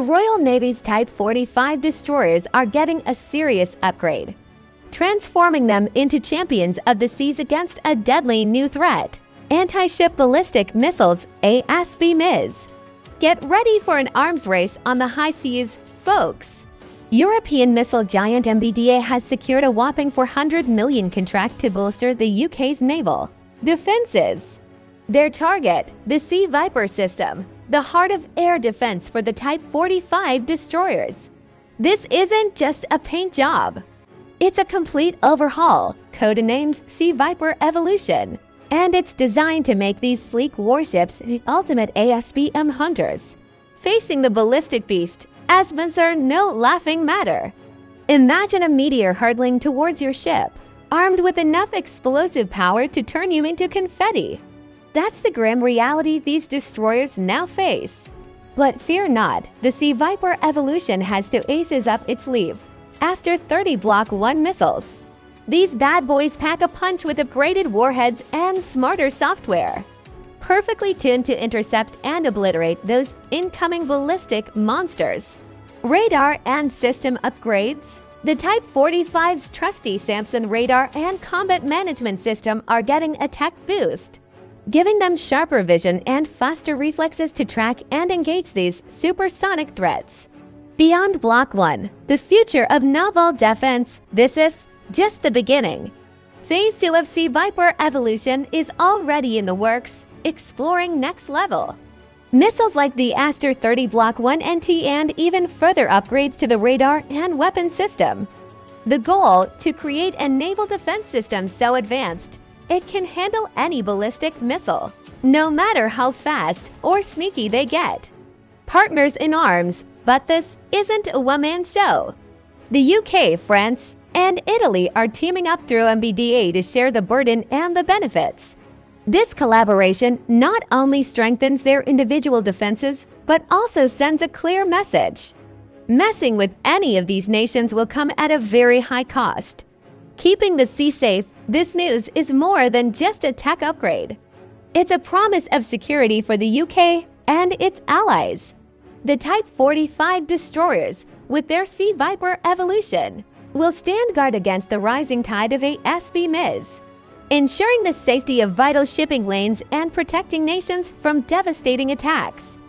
The Royal Navy's Type 45 destroyers are getting a serious upgrade, transforming them into champions of the seas against a deadly new threat: anti-ship ballistic missiles, ASBMs. Get ready for an arms race on the high seas, folks. European missile giant MBDA has secured a whopping $400 million contract to bolster the UK's naval defences. Their target, the Sea Viper system, the heart of air defense for the Type 45 destroyers. This isn't just a paint job. It's a complete overhaul, codenamed Sea Viper Evolution, and it's designed to make these sleek warships the ultimate ASBM hunters, facing the ballistic beast as Sampson, no laughing matter. Imagine a meteor hurtling towards your ship, armed with enough explosive power to turn you into confetti. That's the grim reality these destroyers now face. But fear not, the Sea Viper Evolution has two aces up its sleeve: Aster 30 Block 1 missiles. These bad boys pack a punch with upgraded warheads and smarter software, perfectly tuned to intercept and obliterate those incoming ballistic monsters. Radar and system upgrades. The Type 45's trusty Sampson radar and combat management system are getting a tech boost, giving them sharper vision and faster reflexes to track and engage these supersonic threats. Beyond Block 1, the future of naval defense, this is just the beginning. Phase 2 of Sea Viper Evolution is already in the works, exploring next level missiles like the Aster 30 Block 1 NT and even further upgrades to the radar and weapon system. The goal: to create a naval defense system so advanced it can handle any ballistic missile, no matter how fast or sneaky they get. Partners in arms. But this isn't a one-man show. The UK, France, and Italy are teaming up through MBDA to share the burden and the benefits. This collaboration not only strengthens their individual defenses, but also sends a clear message: messing with any of these nations will come at a very high cost. Keeping the sea safe, this news is more than just a tech upgrade. It's a promise of security for the UK and its allies. The Type 45 destroyers, with their Sea Viper Evolution, will stand guard against the rising tide of ASBMs, ensuring the safety of vital shipping lanes and protecting nations from devastating attacks.